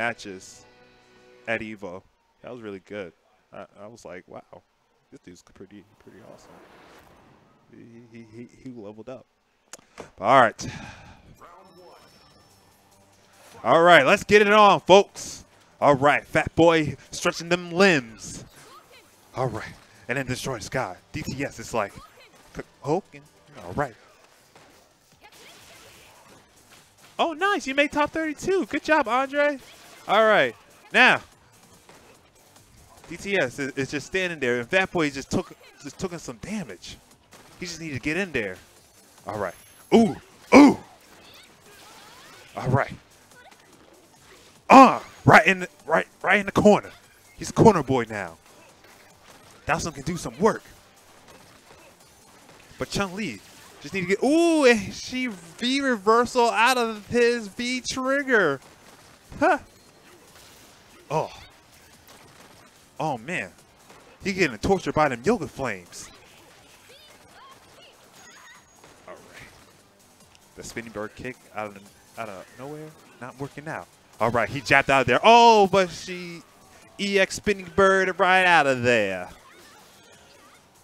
matches at EVO. That was really good. I was like, wow, this dude's pretty awesome. He leveled up. All right. All right, let's get it on, folks. All right, PhatB0i stretching them limbs. All right, and then Destroy the Sky. DTS is like, Hogan. All right. Oh, nice, you made top 32. Good job, Andre. All right, now, DTS is just standing there, and PhatB0i just took in some damage. He just needed to get in there. All right. Ooh, ooh. All right. Right in the corner. He's a corner boy now. Dawson can do some work. But Chun-Li just need to get, ooh, and she V reversal out of his V trigger. Huh. Oh. Oh man. He getting tortured by them yoga flames. All right. The spinning bird kick out of nowhere, not working out. All right, he jabbed out of there. Oh, but she EX spinning bird right out of there.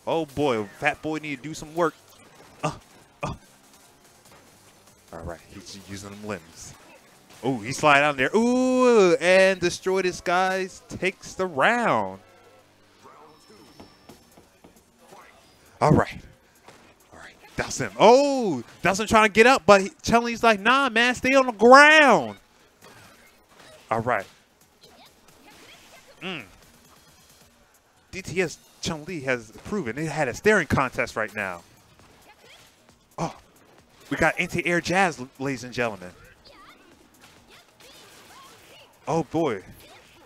Oh boy, PhatB0i need to do some work. All right, he's using them limbs. Oh, he slide out there. Ooh, and Destroy the Skies takes the round. All right. That's him. Oh, that's him trying to get up, but Chun-Li's like, nah, man, stay on the ground. All right. DTS Chun-Li has proven it had a staring contest right now. Oh, we got anti-air jazz, ladies and gentlemen. Oh, boy.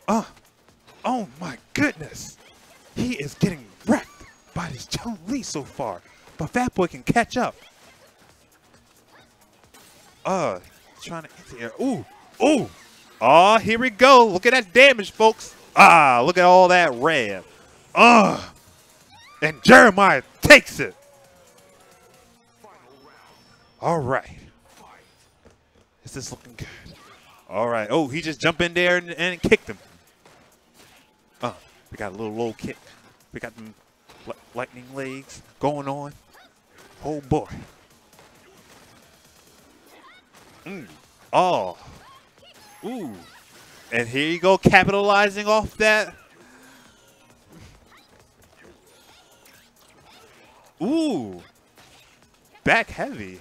Oh, my goodness. He is getting wrecked by this Chun-Li so far. But PhatB0i can catch up. Trying to anti-air. Ooh, ooh. Oh, here we go. Look at that damage, folks. Ah, look at all that red. And Jeremiah takes it. All right. Is this looking good? All right. Oh, he just jumped in there and kicked him. We got a little low kick. We got them lightning legs going on. Oh boy. Oh. Ooh. And here you go, capitalizing off that. Ooh. Back heavy.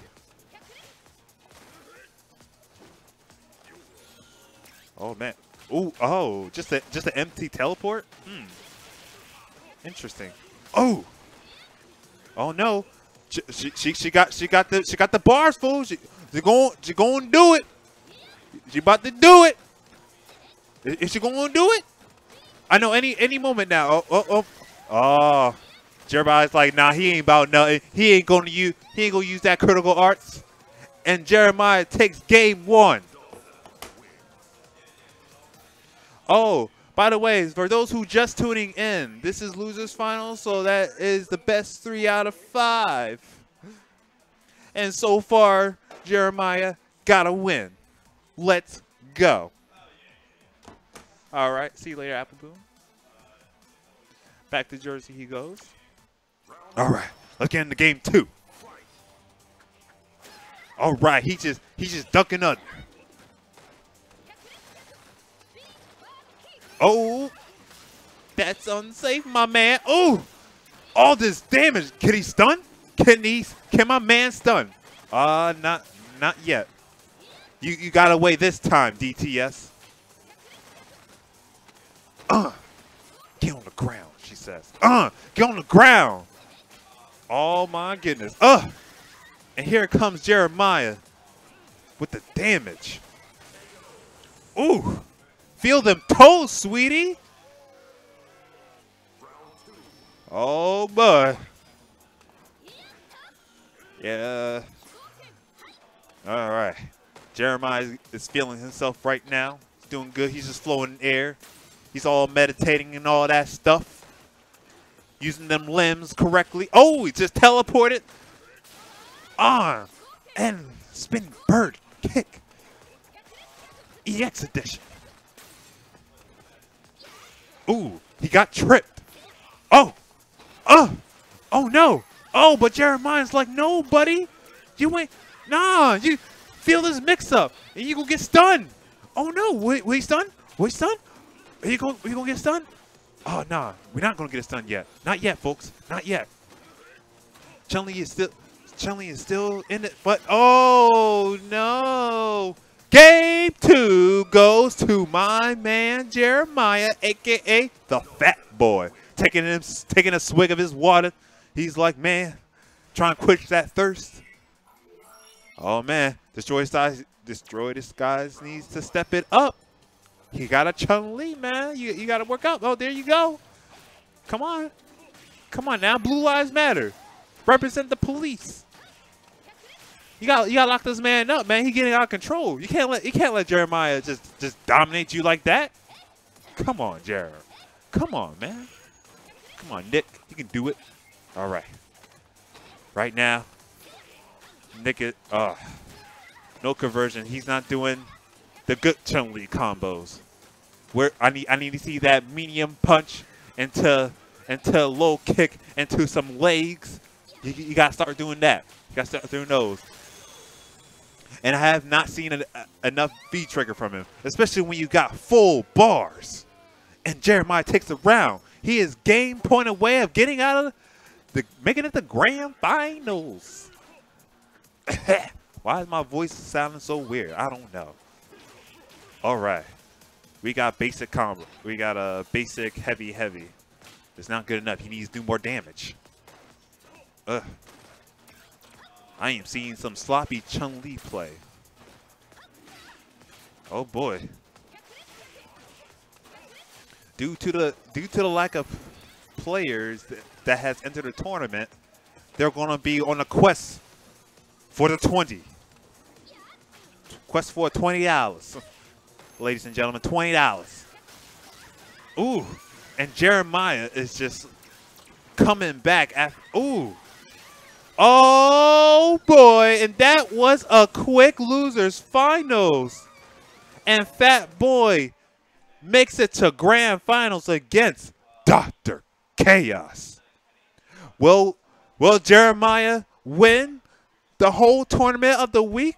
Oh man. Ooh, oh, just an empty teleport? Interesting. Oh. Oh no. She got the bars, fool. She gonna do it. She about to do it. Is she gonna do it? I know any moment now. Oh. Jeremiah's like, nah, he ain't about nothing. He ain't gonna use that critical arts. And Jeremiah takes game one. Oh, by the way, for those who just tuning in, this is Losers Finals, so that is the best 3 out of 5. And so far, Jeremiah got a win. Let's go. All right. See you later, Appleboom. Back to Jersey he goes. All right. Let's get into game two. All right. He's just ducking under. Oh, that's unsafe, my man. Oh, all this damage. Can he stun? Can my man stun? Not yet. You got away this time, DTS. Get on the ground, she says. Get on the ground. Oh my goodness. And here comes Jeremiah with the damage. Ooh, feel them toes, sweetie. Oh boy. Yeah. All right. Jeremiah is feeling himself right now. He's doing good. He's just flowing in air. He's all meditating and all that stuff. Using them limbs correctly. Oh, he just teleported. And spinning bird kick. EX edition. Ooh, he got tripped. Oh, oh no. Oh, but Jeremiah's like, no, buddy. You ain't, nah, you feel this mix up and you gonna get stunned. Oh no, will he stun? Will he stun? Are you gonna get stunned? Oh nah, we're not gonna get a stun yet. Not yet, folks, not yet. Chun-Li is still in it, but oh no. Game 2 goes to my man Jeremiah, aka the Fat Boy. Taking a swig of his water. He's like, man, trying to quench that thirst. Oh man, Destroy the Skies needs to step it up. He got a Chun-Li, man. You gotta work out. Oh, there you go. Come on. Come on now. Blue Lives Matter. Represent the police. You gotta lock this man up, man. He's getting out of control. You can't let Jeremiah just dominate you like that. Come on, Jer. Come on, man. Come on, Nick. You can do it. All right. Right now, Nick is no conversion. He's not doing the good Chun-Li combos. Where I need to see that medium punch into low kick into some legs. You gotta start doing that. You gotta start doing those. And I have not seen enough V trigger from him, especially when you got full bars. And Jeremiah takes a round. He is game point away of getting out of making it the grand finals. Why is my voice sounding so weird? I don't know. All right, we got basic combo. We got a basic heavy. It's not good enough. He needs to do more damage. Ugh. I am seeing some sloppy Chun-Li play. Oh boy. Due to the lack of players that has entered the tournament, they're gonna be on a quest for the 20. Quest for $20. Ladies and gentlemen, $20. Ooh, and Jeremiah is just coming back after, ooh. Oh boy, and that was a quick losers finals. And PhatB0i makes it to grand finals against Dr. Chaos. Will Jeremiah win the whole tournament of the week?